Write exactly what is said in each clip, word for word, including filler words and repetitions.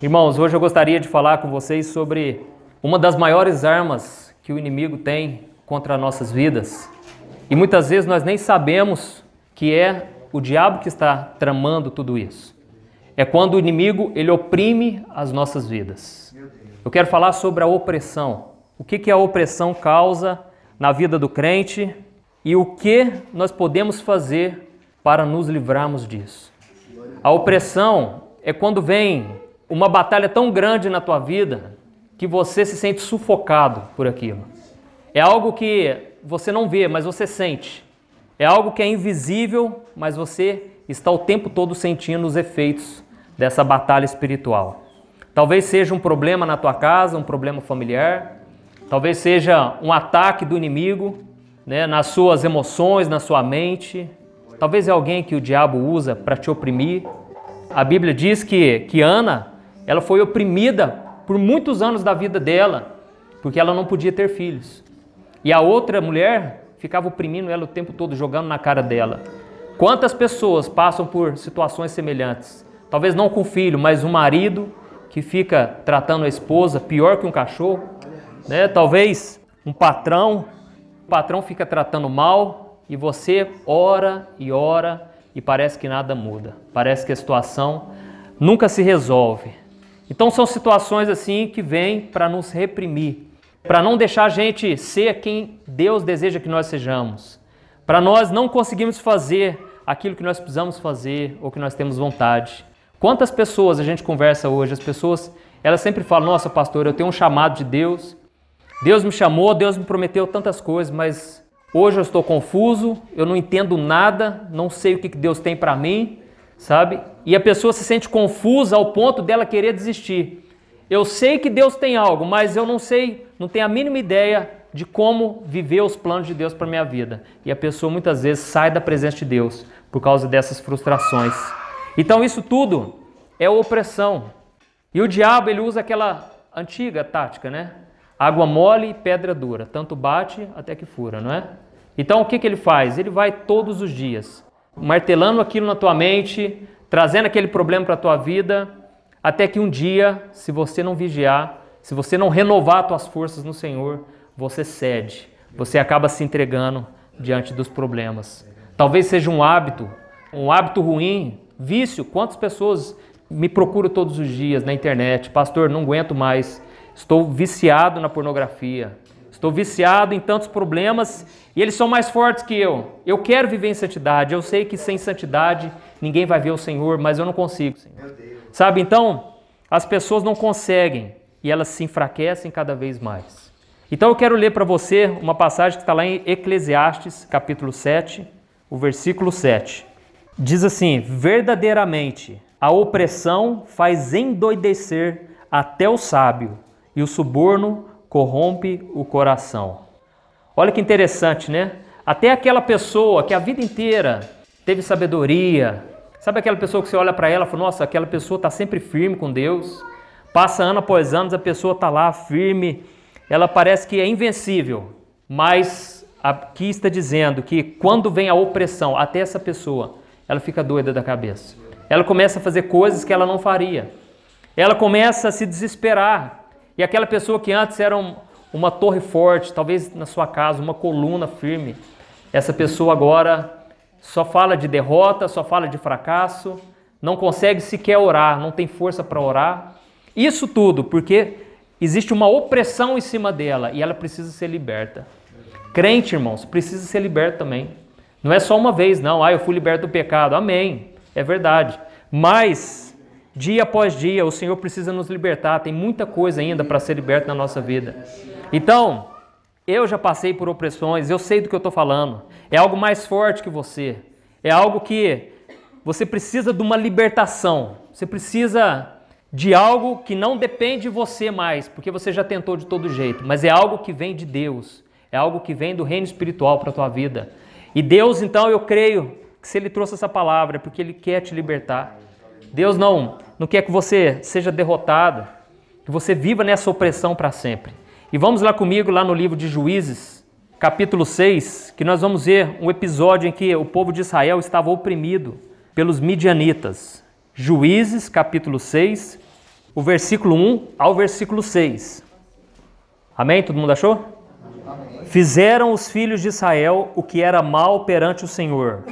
Irmãos, hoje eu gostaria de falar com vocês sobre uma das maiores armas que o inimigo tem contra nossas vidas. E muitas vezes nós nem sabemos que é o diabo que está tramando tudo isso. É quando o inimigo ele oprime as nossas vidas. Eu quero falar sobre a opressão. O que que a opressão causa na vida do crente e o que nós podemos fazer para nos livrarmos disso. A opressão é quando vem uma batalha tão grande na tua vida que você se sente sufocado por aquilo. É algo que você não vê, mas você sente. É algo que é invisível, mas você está o tempo todo sentindo os efeitos dessa batalha espiritual. Talvez seja um problema na tua casa, um problema familiar. Talvez seja um ataque do inimigo, né, nas suas emoções, na sua mente. Talvez é alguém que o diabo usa para te oprimir. A Bíblia diz que, que Ana... ela foi oprimida por muitos anos da vida dela, porque ela não podia ter filhos. E a outra mulher ficava oprimindo ela o tempo todo, jogando na cara dela. Quantas pessoas passam por situações semelhantes? Talvez não com filho, mas um marido que fica tratando a esposa pior que um cachorro, né? Talvez um patrão, o patrão fica tratando mal e você ora e ora e parece que nada muda. Parece que a situação nunca se resolve. Então são situações assim que vêm para nos reprimir, para não deixar a gente ser quem Deus deseja que nós sejamos, para nós não conseguirmos fazer aquilo que nós precisamos fazer ou que nós temos vontade. Quantas pessoas a gente conversa hoje, as pessoas elas sempre falam, nossa pastor, eu tenho um chamado de Deus, Deus me chamou, Deus me prometeu tantas coisas, mas hoje eu estou confuso, eu não entendo nada, não sei o que Deus tem para mim, sabe? E a pessoa se sente confusa ao ponto dela querer desistir. Eu sei que Deus tem algo, mas eu não sei, não tenho a mínima ideia de como viver os planos de Deus para a minha vida. E a pessoa muitas vezes sai da presença de Deus por causa dessas frustrações. Então isso tudo é opressão. E o diabo ele usa aquela antiga tática, né? Água mole e pedra dura, tanto bate até que fura, não é? Então o que que ele faz? Ele vai todos os dias martelando aquilo na tua mente, trazendo aquele problema para a tua vida, até que um dia, se você não vigiar, se você não renovar as tuas forças no Senhor, você cede, você acaba se entregando diante dos problemas. Talvez seja um hábito, um hábito ruim, vício. Quantas pessoas me procuram todos os dias na internet? Pastor, não aguento mais, estou viciado na pornografia, estou viciado em tantos problemas e eles são mais fortes que eu. Eu quero viver em santidade, eu sei que sem santidade ninguém vai ver o Senhor, mas eu não consigo, Senhor. Sabe, então, as pessoas não conseguem e elas se enfraquecem cada vez mais. Então eu quero ler para você uma passagem que está lá em Eclesiastes, capítulo sete, o versículo sete. Diz assim, verdadeiramente, a opressão faz endoidecer até o sábio e o suborno corrompe o coração. Olha que interessante, né? Até aquela pessoa que a vida inteira teve sabedoria, sabe aquela pessoa que você olha para ela e fala, nossa, aquela pessoa está sempre firme com Deus, passa ano após ano, a pessoa está lá firme, ela parece que é invencível, mas aqui está dizendo que quando vem a opressão, até essa pessoa, ela fica doida da cabeça. Ela começa a fazer coisas que ela não faria. Ela começa a se desesperar. E aquela pessoa que antes era um, uma torre forte, talvez na sua casa, uma coluna firme, essa pessoa agora só fala de derrota, só fala de fracasso, não consegue sequer orar, não tem força para orar. Isso tudo porque existe uma opressão em cima dela e ela precisa ser liberta. Crente, irmãos, precisa ser liberto também. Não é só uma vez, não. Ah, eu fui liberto do pecado. Amém. É verdade. Mas dia após dia, o Senhor precisa nos libertar. Tem muita coisa ainda para ser liberta na nossa vida. Então, eu já passei por opressões, eu sei do que eu estou falando. É algo mais forte que você. É algo que você precisa de uma libertação. Você precisa de algo que não depende de você mais, porque você já tentou de todo jeito. Mas é algo que vem de Deus. É algo que vem do reino espiritual para a tua vida. E Deus, então, eu creio que se Ele trouxe essa palavra, é porque Ele quer te libertar. Deus não, não quer que você seja derrotado, que você viva nessa opressão para sempre. E vamos lá comigo, lá no livro de Juízes, capítulo seis, que nós vamos ver um episódio em que o povo de Israel estava oprimido pelos midianitas. Juízes, capítulo seis, o versículo um ao versículo seis. Amém? Todo mundo achou? Amém. Fizeram os filhos de Israel o que era mal perante o Senhor.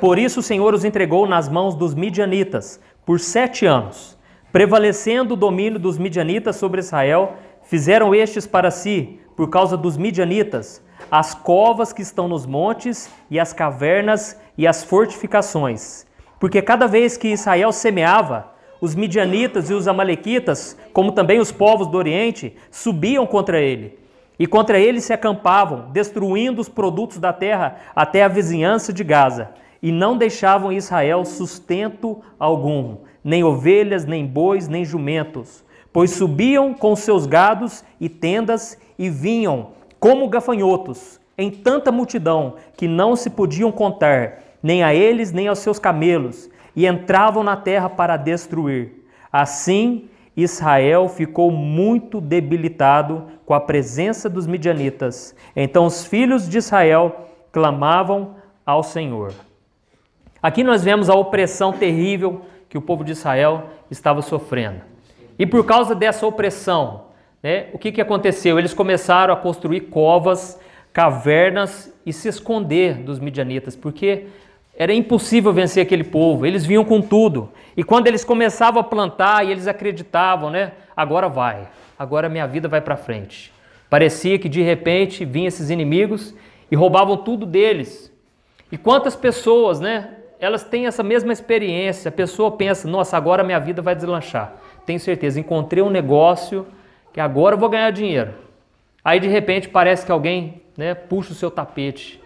Por isso o Senhor os entregou nas mãos dos midianitas por sete anos. Prevalecendo o domínio dos midianitas sobre Israel, fizeram estes para si, por causa dos midianitas, as covas que estão nos montes e as cavernas e as fortificações. Porque cada vez que Israel semeava, os midianitas e os amalequitas, como também os povos do Oriente, subiam contra ele. E contra ele se acampavam, destruindo os produtos da terra até a vizinhança de Gaza. E não deixavam em Israel sustento algum, nem ovelhas, nem bois, nem jumentos. Pois subiam com seus gados e tendas e vinham como gafanhotos, em tanta multidão que não se podiam contar, nem a eles, nem aos seus camelos, e entravam na terra para destruir. Assim, Israel ficou muito debilitado com a presença dos midianitas. Então os filhos de Israel clamavam ao Senhor. Aqui nós vemos a opressão terrível que o povo de Israel estava sofrendo. E por causa dessa opressão, né, o que, que aconteceu? Eles começaram a construir covas, cavernas e se esconder dos midianitas, porque era impossível vencer aquele povo, eles vinham com tudo. E quando eles começavam a plantar e eles acreditavam, né? Agora vai, agora minha vida vai para frente. Parecia que de repente vinham esses inimigos e roubavam tudo deles. E quantas pessoas, né? Elas têm essa mesma experiência. A pessoa pensa, nossa, agora minha vida vai deslanchar. Tenho certeza, encontrei um negócio que agora eu vou ganhar dinheiro. Aí de repente parece que alguém, né, puxa o seu tapete.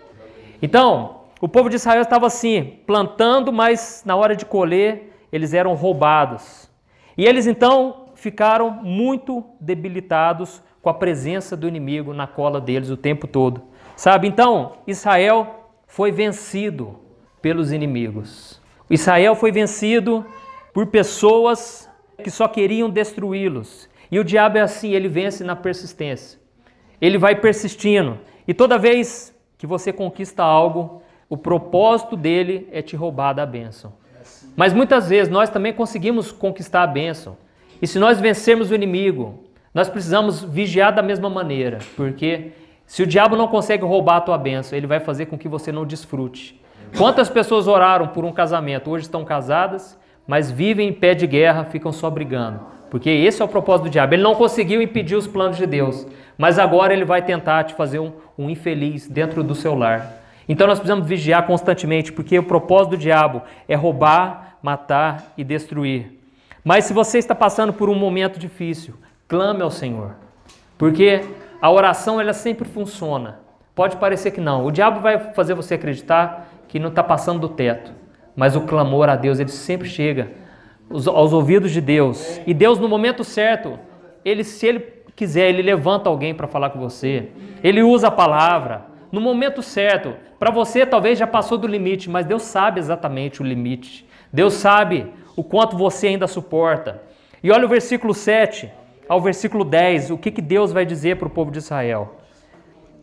Então, o povo de Israel estava assim, plantando, mas na hora de colher, eles eram roubados. E eles então ficaram muito debilitados com a presença do inimigo na cola deles o tempo todo. Sabe, então, Israel foi vencido pelos inimigos. Israel foi vencido por pessoas que só queriam destruí-los. E o diabo é assim, ele vence na persistência. Ele vai persistindo. E toda vez que você conquista algo, o propósito dele é te roubar da bênção. Mas muitas vezes nós também conseguimos conquistar a bênção. E se nós vencermos o inimigo, nós precisamos vigiar da mesma maneira. Porque se o diabo não consegue roubar a tua bênção, ele vai fazer com que você não desfrute. Quantas pessoas oraram por um casamento, hoje estão casadas, mas vivem em pé de guerra, ficam só brigando. Porque esse é o propósito do diabo. Ele não conseguiu impedir os planos de Deus. Mas agora ele vai tentar te fazer um, um infeliz dentro do seu lar. Então nós precisamos vigiar constantemente, porque o propósito do diabo é roubar, matar e destruir. Mas se você está passando por um momento difícil, clame ao Senhor. Porque a oração ela sempre funciona. Pode parecer que não. O diabo vai fazer você acreditar que não está passando do teto. Mas o clamor a Deus, ele sempre chega aos ouvidos de Deus. E Deus, no momento certo, ele, se ele quiser, ele levanta alguém para falar com você. Ele usa a palavra. No momento certo, para você talvez já passou do limite, mas Deus sabe exatamente o limite. Deus sabe o quanto você ainda suporta. E olha o versículo sete ao versículo dez, o que, que Deus vai dizer para o povo de Israel.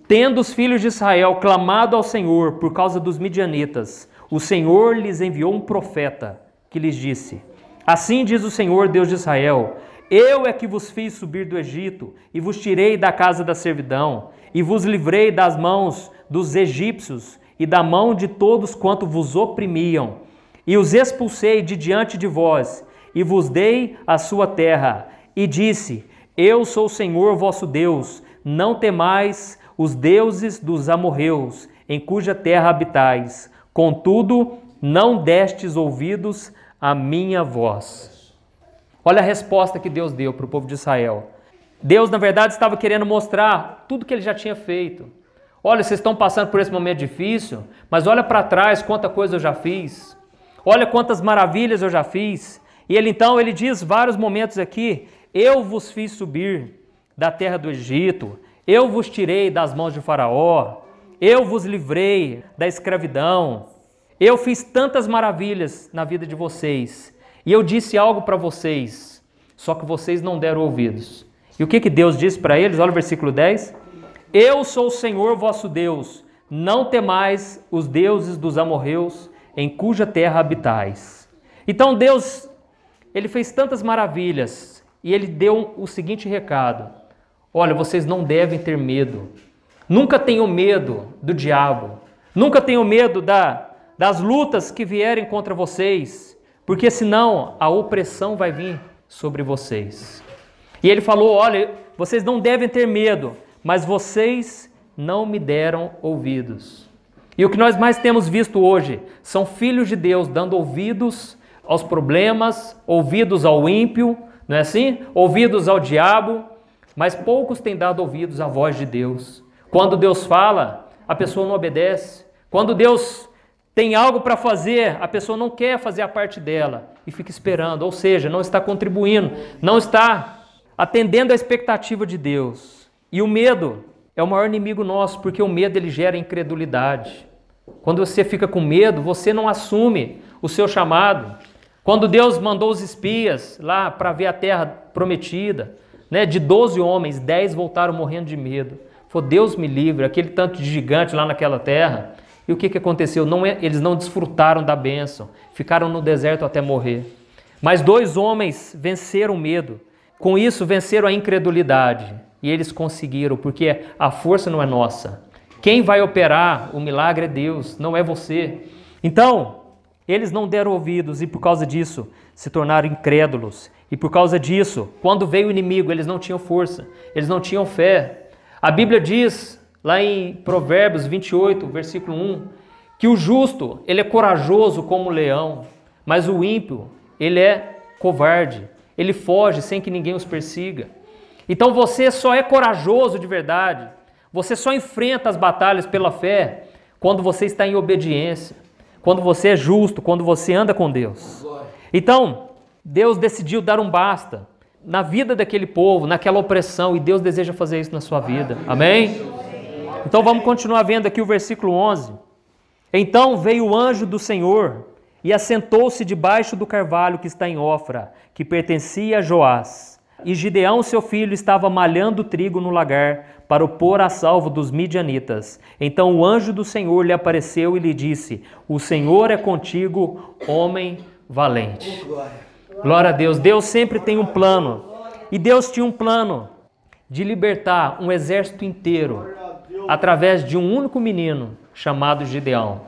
Tendo os filhos de Israel clamado ao Senhor por causa dos midianitas, o Senhor lhes enviou um profeta que lhes disse, assim diz o Senhor Deus de Israel, eu é que vos fiz subir do Egito e vos tirei da casa da servidão, e vos livrei das mãos dos egípcios e da mão de todos quanto vos oprimiam. E os expulsei de diante de vós, e vos dei a sua terra. E disse, eu sou o Senhor vosso Deus, não temais os deuses dos amorreus, em cuja terra habitais. Contudo, não destes ouvidos à minha voz. Olha a resposta que Deus deu para o povo de Israel. Deus, na verdade, estava querendo mostrar tudo que ele já tinha feito. Olha, vocês estão passando por esse momento difícil, mas olha para trás quanta coisa eu já fiz. Olha quantas maravilhas eu já fiz. E ele então, ele diz vários momentos aqui, eu vos fiz subir da terra do Egito, eu vos tirei das mãos de Faraó, eu vos livrei da escravidão, eu fiz tantas maravilhas na vida de vocês. E eu disse algo para vocês, só que vocês não deram ouvidos. E o que, que Deus disse para eles? Olha o versículo dez. Eu sou o Senhor vosso Deus, não temais os deuses dos amorreus, em cuja terra habitais. Então Deus, ele fez tantas maravilhas, e ele deu o seguinte recado: olha, vocês não devem ter medo. Nunca tenham medo do diabo. Nunca tenham medo da, das lutas que vierem contra vocês, porque senão a opressão vai vir sobre vocês. E ele falou: olha, vocês não devem ter medo, mas vocês não me deram ouvidos. E o que nós mais temos visto hoje são filhos de Deus dando ouvidos aos problemas, ouvidos ao ímpio, não é assim? Ouvidos ao diabo, mas poucos têm dado ouvidos à voz de Deus. Quando Deus fala, a pessoa não obedece. Quando Deus tem algo para fazer, a pessoa não quer fazer a parte dela e fica esperando, ou seja, não está contribuindo, não está atendendo à expectativa de Deus. E o medo é o maior inimigo nosso, porque o medo ele gera incredulidade. Quando você fica com medo, você não assume o seu chamado. Quando Deus mandou os espias lá para ver a terra prometida, né, de doze homens, dez voltaram morrendo de medo. Foi Deus me livre, aquele tanto de gigante lá naquela terra. E o que, que aconteceu? Não, eles não desfrutaram da bênção, ficaram no deserto até morrer. Mas dois homens venceram o medo, com isso venceram a incredulidade. E eles conseguiram, porque a força não é nossa. Quem vai operar o milagre é Deus, não é você. Então, eles não deram ouvidos e por causa disso se tornaram incrédulos. E por causa disso, quando veio o inimigo, eles não tinham força, eles não tinham fé. A Bíblia diz, lá em Provérbios vinte e oito, versículo um, que o justo, ele é corajoso como o leão, mas o ímpio, ele é covarde, ele foge sem que ninguém os persiga. Então você só é corajoso de verdade, você só enfrenta as batalhas pela fé quando você está em obediência, quando você é justo, quando você anda com Deus. Então, Deus decidiu dar um basta na vida daquele povo, naquela opressão, e Deus deseja fazer isso na sua vida, amém? Então vamos continuar vendo aqui o versículo onze. Então veio o anjo do Senhor e assentou-se debaixo do carvalho que está em Ofra, que pertencia a Joás. E Gideão, seu filho, estava malhando trigo no lagar para o pôr a salvo dos midianitas. Então o anjo do Senhor lhe apareceu e lhe disse: o Senhor é contigo, homem valente. Glória a Deus. Deus sempre tem um plano. E Deus tinha um plano de libertar um exército inteiro através de um único menino chamado Gideão.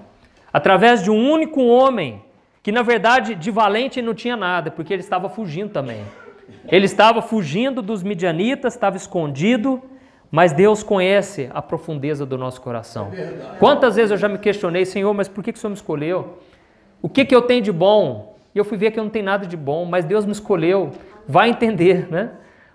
Através de um único homem que, na verdade, de valente não tinha nada, porque ele estava fugindo também. Ele estava fugindo dos midianitas, estava escondido, mas Deus conhece a profundeza do nosso coração. Quantas vezes eu já me questionei: Senhor, mas por que que o Senhor me escolheu? O que que eu tenho de bom? E eu fui ver que eu não tenho nada de bom, mas Deus me escolheu. Vai entender, né?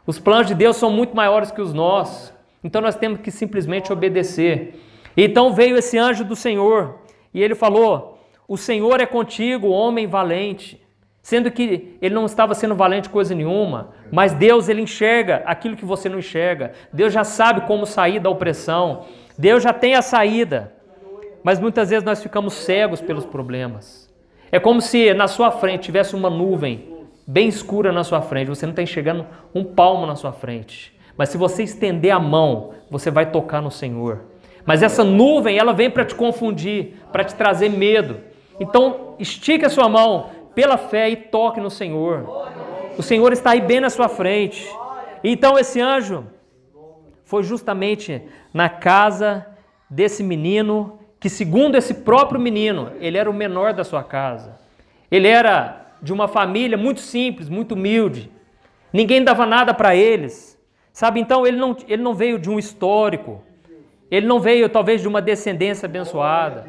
Os planos de Deus são muito maiores que os nossos. Então nós temos que simplesmente obedecer. Então veio esse anjo do Senhor e ele falou: o Senhor é contigo, homem valente. Sendo que ele não estava sendo valente coisa nenhuma, mas Deus, ele enxerga aquilo que você não enxerga. Deus já sabe como sair da opressão. Deus já tem a saída. Mas muitas vezes nós ficamos cegos pelos problemas. É como se na sua frente tivesse uma nuvem bem escura na sua frente. Você não está enxergando um palmo na sua frente. Mas se você estender a mão, você vai tocar no Senhor. Mas essa nuvem, ela vem para te confundir, para te trazer medo. Então, estique a sua mão pela fé e toque no Senhor. O Senhor está aí bem na sua frente. Então, esse anjo foi justamente na casa desse menino que, segundo esse próprio menino, ele era o menor da sua casa. Ele era de uma família muito simples, muito humilde. Ninguém dava nada para eles. Sabe, então ele não, ele não veio de um histórico. Ele não veio, talvez, de uma descendência abençoada.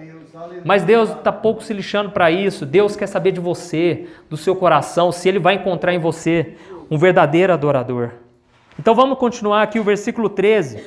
Mas Deus está pouco se lixando para isso. Deus quer saber de você, do seu coração, se ele vai encontrar em você um verdadeiro adorador. Então vamos continuar aqui o versículo treze.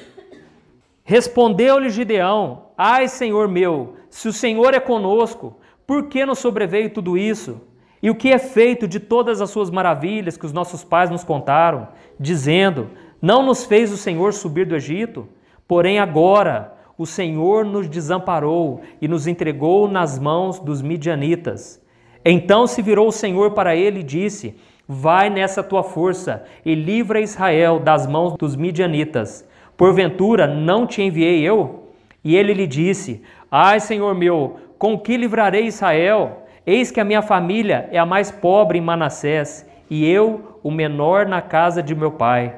Respondeu-lhe Gideão: ai, Senhor meu, se o Senhor é conosco, por que nos sobreveio tudo isso? E o que é feito de todas as suas maravilhas que os nossos pais nos contaram, dizendo: não nos fez o Senhor subir do Egito? Porém agora o Senhor nos desamparou e nos entregou nas mãos dos midianitas. Então se virou o Senhor para ele e disse: vai nessa tua força e livra Israel das mãos dos midianitas. Porventura não te enviei eu? E ele lhe disse: ai, Senhor meu, com que livrarei Israel? Eis que a minha família é a mais pobre em Manassés e eu o menor na casa de meu pai.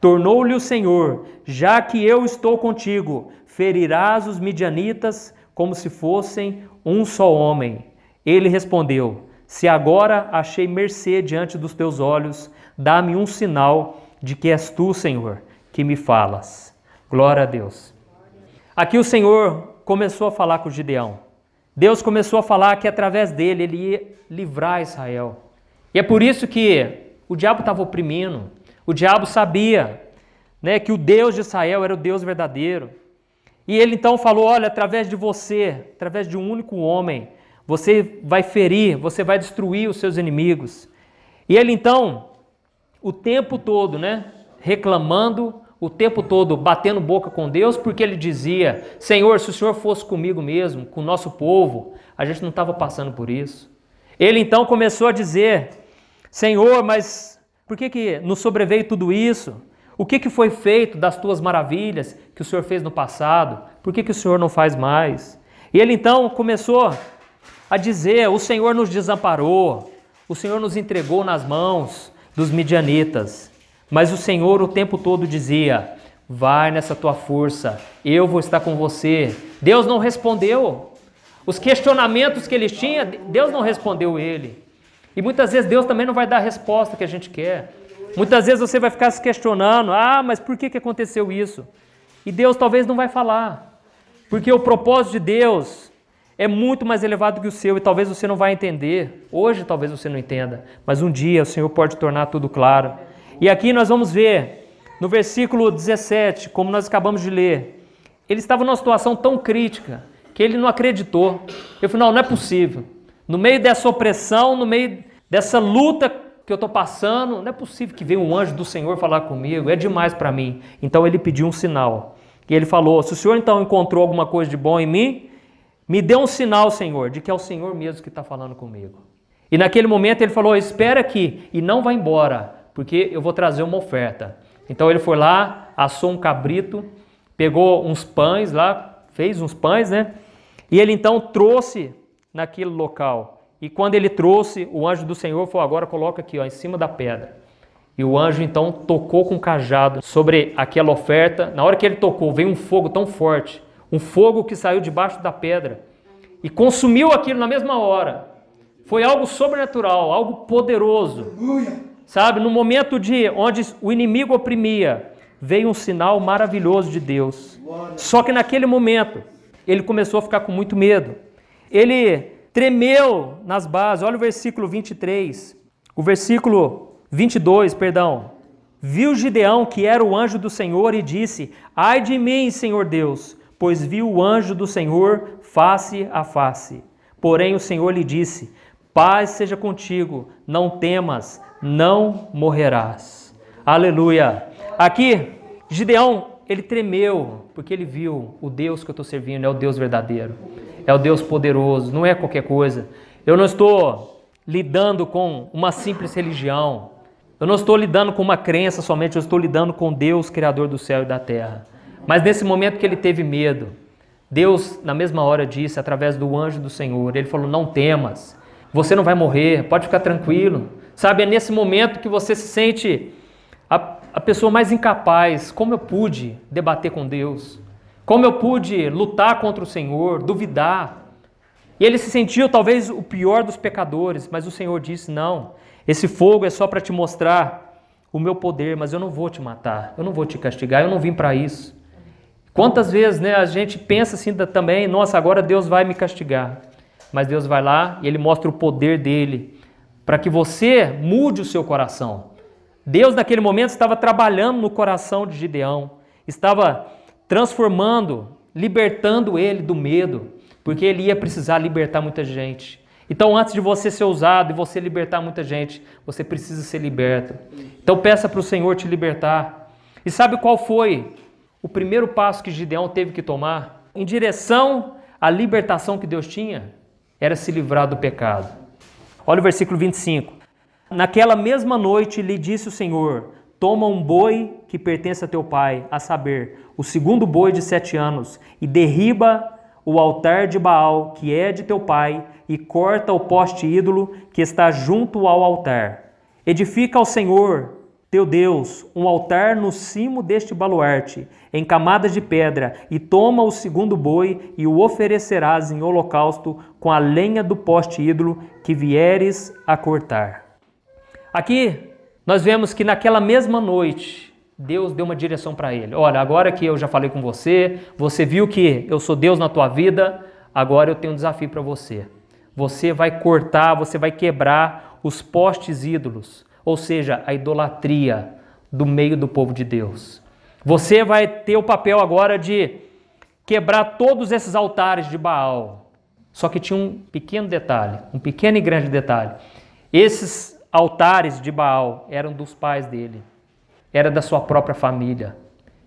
Tornou-lhe o Senhor, já que eu estou contigo, ferirás os midianitas como se fossem um só homem. Ele respondeu, se agora achei mercê diante dos teus olhos, dá-me um sinal de que és tu, Senhor, que me falas. Glória a Deus. Aqui o Senhor começou a falar com Gideão. Deus começou a falar que através dele ele ia livrar Israel. E é por isso que o diabo estava oprimindo. O diabo sabia, né, que o Deus de Israel era o Deus verdadeiro. E ele então falou, olha, através de você, através de um único homem, você vai ferir, você vai destruir os seus inimigos. E ele então, o tempo todo, né, reclamando, o tempo todo batendo boca com Deus, porque ele dizia, Senhor, se o Senhor fosse comigo mesmo, com o nosso povo, a gente não estava passando por isso. Ele então começou a dizer, Senhor, mas por que que nos sobreveio tudo isso? O que que foi feito das tuas maravilhas que o Senhor fez no passado? Por que que o Senhor não faz mais? E ele então começou a dizer, o Senhor nos desamparou, o Senhor nos entregou nas mãos dos midianitas. Mas o Senhor o tempo todo dizia, vai nessa tua força, eu vou estar com você. Deus não respondeu. Os questionamentos que ele tinha, Deus não respondeu ele. E muitas vezes Deus também não vai dar a resposta que a gente quer. Muitas vezes você vai ficar se questionando, ah, mas por que que aconteceu isso? E Deus talvez não vai falar, porque o propósito de Deus é muito mais elevado que o seu e talvez você não vai entender. Hoje talvez você não entenda, mas um dia o Senhor pode tornar tudo claro. E aqui nós vamos ver, no versículo dezessete, como nós acabamos de ler, ele estava numa situação tão crítica que ele não acreditou. Eu falei, não, não é possível. No meio dessa opressão, no meio dessa luta que eu estou passando, não é possível que venha um anjo do Senhor falar comigo, é demais para mim. Então ele pediu um sinal. E ele falou, se o Senhor então encontrou alguma coisa de bom em mim, me dê um sinal, Senhor, de que é o Senhor mesmo que está falando comigo. E naquele momento ele falou, espera aqui e não vá embora, porque eu vou trazer uma oferta. Então ele foi lá, assou um cabrito, pegou uns pães lá, fez uns pães, né? E ele então trouxe naquele local. E quando ele trouxe, o anjo do Senhor falou, agora coloca aqui, ó, em cima da pedra. E o anjo então tocou com o cajado sobre aquela oferta. Na hora que ele tocou, veio um fogo tão forte, um fogo que saiu debaixo da pedra e consumiu aquilo na mesma hora. Foi algo sobrenatural, algo poderoso. Aleluia! Sabe, no momento de onde o inimigo oprimia, veio um sinal maravilhoso de Deus. Só que naquele momento, ele começou a ficar com muito medo. Ele tremeu nas bases. Olha o versículo vinte e três. O versículo vinte e dois, perdão. Viu Gideão, que era o anjo do Senhor, e disse, ai de mim, Senhor Deus, pois vi o anjo do Senhor face a face. Porém o Senhor lhe disse, paz seja contigo, não temas, não morrerás. Aleluia. Aqui, Gideão, ele tremeu, porque ele viu o Deus que eu estou servindo, é o Deus verdadeiro, é o Deus poderoso, não é qualquer coisa. Eu não estou lidando com uma simples religião, eu não estou lidando com uma crença somente, eu estou lidando com Deus, Criador do céu e da terra. Mas nesse momento que ele teve medo, Deus, na mesma hora, disse, através do anjo do Senhor, ele falou, não temas. Você não vai morrer, pode ficar tranquilo. Sabe, é nesse momento que você se sente a, a pessoa mais incapaz. Como eu pude debater com Deus? Como eu pude lutar contra o Senhor, duvidar? E ele se sentiu talvez o pior dos pecadores, mas o Senhor disse, não, esse fogo é só para te mostrar o meu poder, mas eu não vou te matar, eu não vou te castigar, eu não vim para isso. Quantas vezes, né, a gente pensa assim também, nossa, agora Deus vai me castigar. Mas Deus vai lá e Ele mostra o poder dEle para que você mude o seu coração. Deus naquele momento estava trabalhando no coração de Gideão, estava transformando, libertando ele do medo, porque ele ia precisar libertar muita gente. Então antes de você ser usado e você libertar muita gente, você precisa ser liberto. Então peça para o Senhor te libertar. E sabe qual foi o primeiro passo que Gideão teve que tomar em direção à libertação que Deus tinha? Era se livrar do pecado. Olha o versículo vinte e cinco. Naquela mesma noite lhe disse o Senhor, toma um boi que pertence a teu pai, a saber, o segundo boi de sete anos, e derriba o altar de Baal, que é de teu pai, e corta o poste ídolo que está junto ao altar. Edifica ao Senhor, teu Deus, um altar no cimo deste baluarte, em camadas de pedra, e toma o segundo boi e o oferecerás em holocausto com a lenha do poste ídolo que vieres a cortar. Aqui nós vemos que naquela mesma noite Deus deu uma direção para ele. Olha, agora que eu já falei com você, você viu que eu sou Deus na tua vida, agora eu tenho um desafio para você. Você vai cortar, você vai quebrar os postes ídolos, ou seja, a idolatria do meio do povo de Deus. Você vai ter o papel agora de quebrar todos esses altares de Baal. Só que tinha um pequeno detalhe, um pequeno e grande detalhe. Esses altares de Baal eram dos pais dele, era da sua própria família.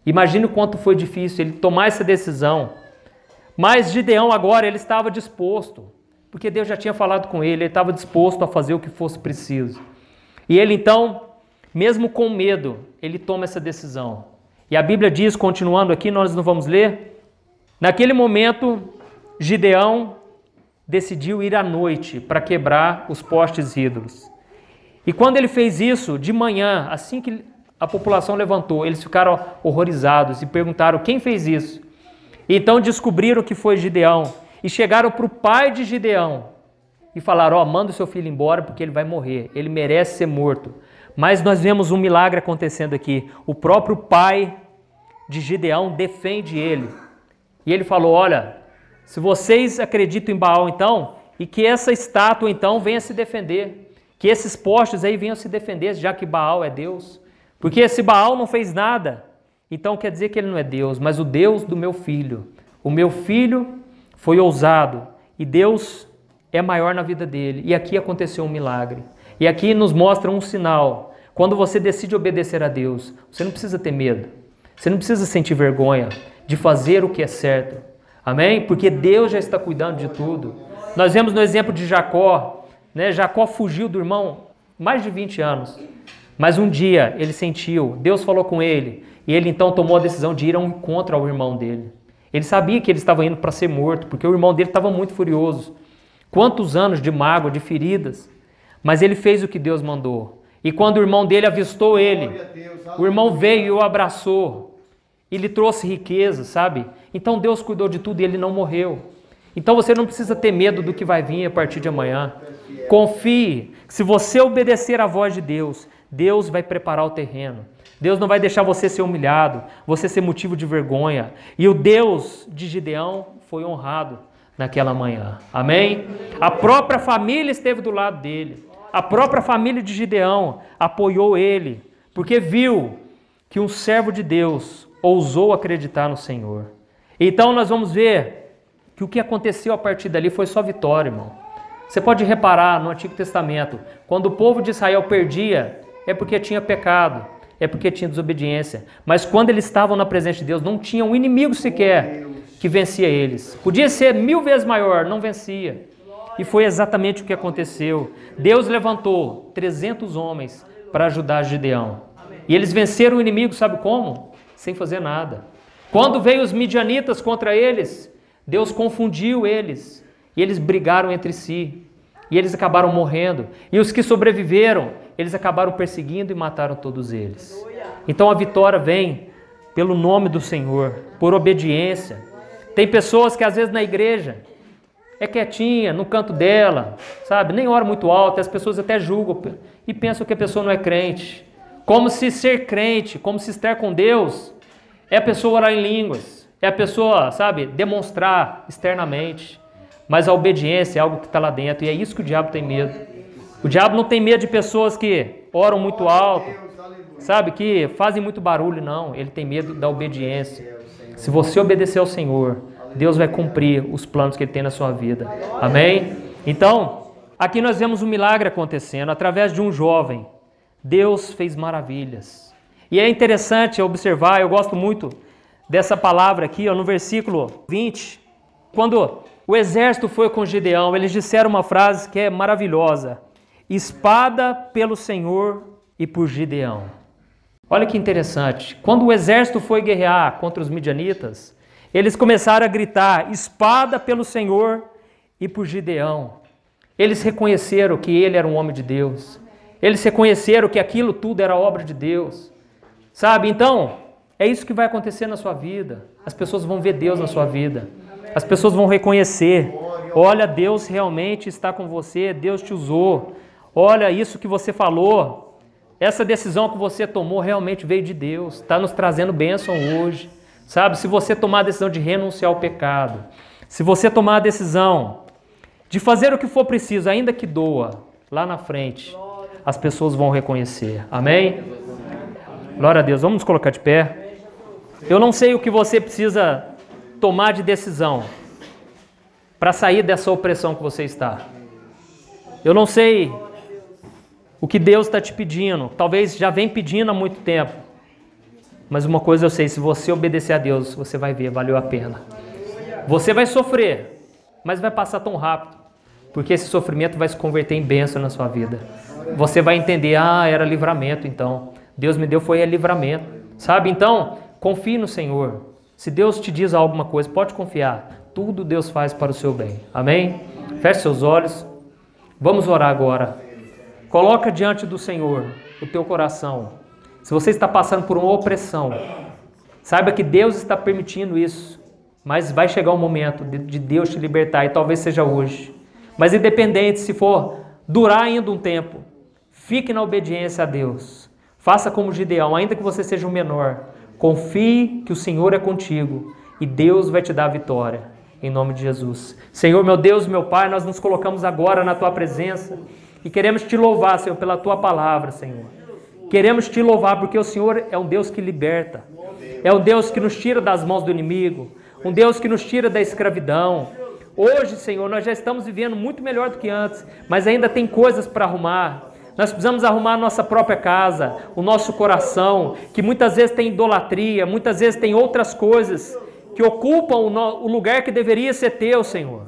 Imagina o quanto foi difícil ele tomar essa decisão. Mas Gideão agora ele estava disposto, porque Deus já tinha falado com ele, ele estava disposto a fazer o que fosse preciso. E ele então, mesmo com medo, ele toma essa decisão. E a Bíblia diz, continuando aqui, nós não vamos ler. Naquele momento, Gideão decidiu ir à noite para quebrar os postes ídolos. E quando ele fez isso, de manhã, assim que a população levantou, eles ficaram horrorizados e perguntaram quem fez isso. E então descobriram que foi Gideão. E chegaram para o pai de Gideão e falaram, ó, manda o seu filho embora porque ele vai morrer, ele merece ser morto. Mas nós vemos um milagre acontecendo aqui. O próprio pai de Gideão defende ele. E ele falou, olha, se vocês acreditam em Baal então, e que essa estátua então venha se defender, que esses postes aí venham se defender, já que Baal é Deus. Porque esse Baal não fez nada, então quer dizer que ele não é Deus, mas o Deus do meu filho. O meu filho foi ousado e Deus é maior na vida dele. E aqui aconteceu um milagre. E aqui nos mostra um sinal. Quando você decide obedecer a Deus, você não precisa ter medo. Você não precisa sentir vergonha de fazer o que é certo. Amém? Porque Deus já está cuidando de tudo. Nós vemos no exemplo de Jacó, né? Jacó fugiu do irmão mais de vinte anos. Mas um dia ele sentiu, Deus falou com ele. E ele então tomou a decisão de ir a um encontro ao irmão dele. Ele sabia que ele estava indo para ser morto, porque o irmão dele estava muito furioso. Quantos anos de mágoa, de feridas. Mas ele fez o que Deus mandou. E quando o irmão dele avistou ele, o irmão veio e o abraçou. E lhe trouxe riqueza, sabe? Então Deus cuidou de tudo e ele não morreu. Então você não precisa ter medo do que vai vir a partir de amanhã. Confie. Se você obedecer à voz de Deus, Deus vai preparar o terreno. Deus não vai deixar você ser humilhado, você ser motivo de vergonha. E o Deus de Gideão foi honrado naquela manhã. Amém? A própria família esteve do lado dele. A própria família de Gideão apoiou ele, porque viu que um servo de Deus ousou acreditar no Senhor. Então nós vamos ver que o que aconteceu a partir dali foi só vitória, irmão. Você pode reparar no Antigo Testamento, quando o povo de Israel perdia, é porque tinha pecado, é porque tinha desobediência. Mas quando eles estavam na presença de Deus, não tinha um inimigo sequer que vencia eles. Podia ser mil vezes maior, não vencia. E foi exatamente o que aconteceu. Deus levantou trezentos homens para ajudar Gideão. E eles venceram o inimigo, sabe como? Sem fazer nada. Quando veio os midianitas contra eles, Deus confundiu eles. E eles brigaram entre si. E eles acabaram morrendo. E os que sobreviveram, eles acabaram perseguindo e mataram todos eles. Então a vitória vem pelo nome do Senhor, por obediência. Tem pessoas que às vezes na igreja é quietinha, no canto dela, sabe? Nem ora muito alto, as pessoas até julgam e pensam que a pessoa não é crente. Como se ser crente, como se estar com Deus, é a pessoa orar em línguas, é a pessoa, sabe, demonstrar externamente. Mas a obediência é algo que está lá dentro e é isso que o diabo tem medo. O diabo não tem medo de pessoas que oram muito alto, sabe, que fazem muito barulho, não. Ele tem medo da obediência. Se você obedecer ao Senhor, Deus vai cumprir os planos que Ele tem na sua vida. Amém? Então, aqui nós vemos um milagre acontecendo. Através de um jovem, Deus fez maravilhas. E é interessante observar, eu gosto muito dessa palavra aqui, ó, no versículo vinte. Quando o exército foi com Gideão, eles disseram uma frase que é maravilhosa. Espada pelo Senhor e por Gideão. Olha que interessante, quando o exército foi guerrear contra os midianitas, eles começaram a gritar, espada pelo Senhor e por Gideão. Eles reconheceram que ele era um homem de Deus. Eles reconheceram que aquilo tudo era obra de Deus. Sabe? Então, é isso que vai acontecer na sua vida. As pessoas vão ver Deus na sua vida. As pessoas vão reconhecer. Olha, Deus realmente está com você. Deus te usou. Olha, isso que você falou. Essa decisão que você tomou realmente veio de Deus. Está nos trazendo bênção hoje. Sabe? Se você tomar a decisão de renunciar ao pecado. Se você tomar a decisão de fazer o que for preciso, ainda que doa, lá na frente, as pessoas vão reconhecer. Amém? Glória a Deus. Vamos nos colocar de pé. Eu não sei o que você precisa tomar de decisão para sair dessa opressão que você está. Eu não sei o que Deus está te pedindo. Talvez já vem pedindo há muito tempo. Mas uma coisa eu sei, se você obedecer a Deus, você vai ver, valeu a pena. Você vai sofrer, mas vai passar tão rápido, porque esse sofrimento vai se converter em bênção na sua vida. Você vai entender, ah, era livramento então. Deus me deu foi livramento. Sabe, então, confie no Senhor. Se Deus te diz alguma coisa, pode confiar. Tudo Deus faz para o seu bem. Amém? Feche seus olhos. Vamos orar agora. Coloca diante do Senhor o teu coração. Se você está passando por uma opressão, saiba que Deus está permitindo isso. Mas vai chegar o momento de Deus te libertar, e talvez seja hoje. Mas independente, se for durar ainda um tempo, fique na obediência a Deus. Faça como Gideão, ainda que você seja o menor. Confie que o Senhor é contigo e Deus vai te dar a vitória. Em nome de Jesus. Senhor, meu Deus, meu Pai, nós nos colocamos agora na Tua presença e queremos Te louvar, Senhor, pela Tua palavra, Senhor. Queremos Te louvar porque o Senhor é um Deus que liberta. É um Deus que nos tira das mãos do inimigo. Um Deus que nos tira da escravidão. Hoje, Senhor, nós já estamos vivendo muito melhor do que antes, mas ainda tem coisas para arrumar. Nós precisamos arrumar a nossa própria casa, o nosso coração, que muitas vezes tem idolatria, muitas vezes tem outras coisas que ocupam o lugar que deveria ser Teu, Senhor.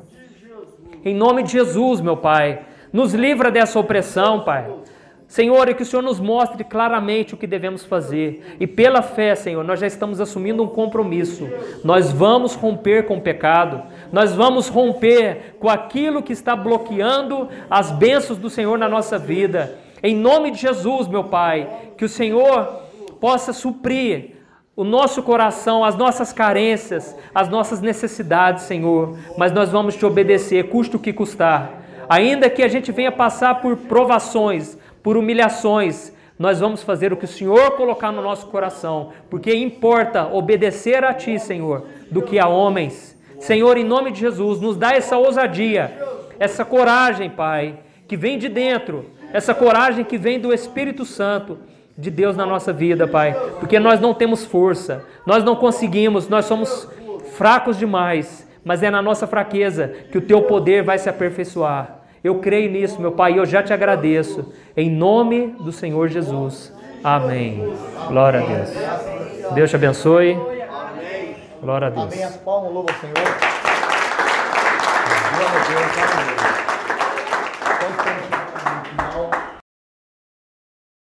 Em nome de Jesus, meu Pai, nos livra dessa opressão, Pai. Senhor, e que o Senhor nos mostre claramente o que devemos fazer. E pela fé, Senhor, nós já estamos assumindo um compromisso. Nós vamos romper com o pecado. Nós vamos romper com aquilo que está bloqueando as bênçãos do Senhor na nossa vida. Em nome de Jesus, meu Pai, que o Senhor possa suprir o nosso coração, as nossas carências, as nossas necessidades, Senhor. Mas nós vamos Te obedecer, custe o que custar. Ainda que a gente venha passar por provações, por humilhações, nós vamos fazer o que o Senhor colocar no nosso coração, porque importa obedecer a Ti, Senhor, do que a homens. Senhor, em nome de Jesus, nos dá essa ousadia, essa coragem, Pai, que vem de dentro, essa coragem que vem do Espírito Santo de Deus na nossa vida, Pai, porque nós não temos força, nós não conseguimos, nós somos fracos demais, mas é na nossa fraqueza que o Teu poder vai se aperfeiçoar. Eu creio nisso, meu Pai, e eu já Te agradeço. Em nome do Senhor Jesus. Amém. Glória a Deus. Deus te abençoe. Glória a Deus. Amém. As palmas, louva ao Senhor. Glória a Deus.